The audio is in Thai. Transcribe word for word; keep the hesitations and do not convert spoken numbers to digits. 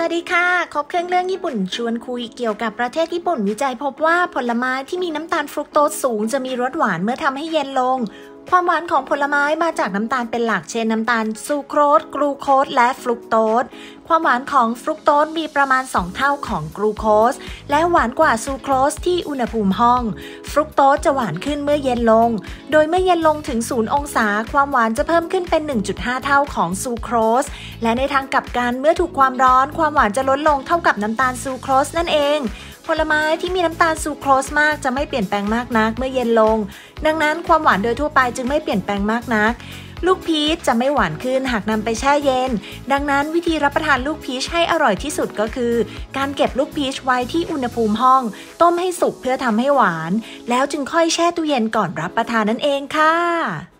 สวัสดีค่ะครบเครื่องเรื่องญี่ปุ่นชวนคุยเกี่ยวกับประเทศญี่ปุ่นวิจัยพบว่าผลไม้ที่มีน้ำตาลฟรุกโตสสูงจะมีรสหวานเมื่อทำให้เย็นลงความหวานของผลไม้มาจากน้ำตาลเป็นหลักเช่นน้ำตาลซูโครสกลูโคสและฟรุกโตสความหวานของฟรุกโตสมีประมาณสองเท่าของกลูโคสและหวานกว่าซูโครสที่อุณหภูมิห้องฟรุกโตสจะหวานขึ้นเมื่อเย็นลงโดยเมื่อเย็นลงถึงศูนย์องศาความหวานจะเพิ่มขึ้นเป็น หนึ่งจุดห้า เท่าของซูโครสและในทางกลับกันเมื่อถูกความร้อนความหวานจะลดลงเท่ากับน้ำตาลซูโครสนั่นเองผลไม้ที่มีน้ำตาลซูโครสมากจะไม่เปลี่ยนแปลงมากนักเมื่อเย็นลงดังนั้นความหวานโดยทั่วไปจึงไม่เปลี่ยนแปลงมากนักลูกพีชจะไม่หวานขึ้นหากนำไปแช่เย็นดังนั้นวิธีรับประทานลูกพีชให้อร่อยที่สุดก็คือการเก็บลูกพีชไว้ที่อุณหภูมิห้องต้มให้สุกเพื่อทำให้หวานแล้วจึงค่อยแช่ตู้เย็นก่อนรับประทานนั่นเองค่ะ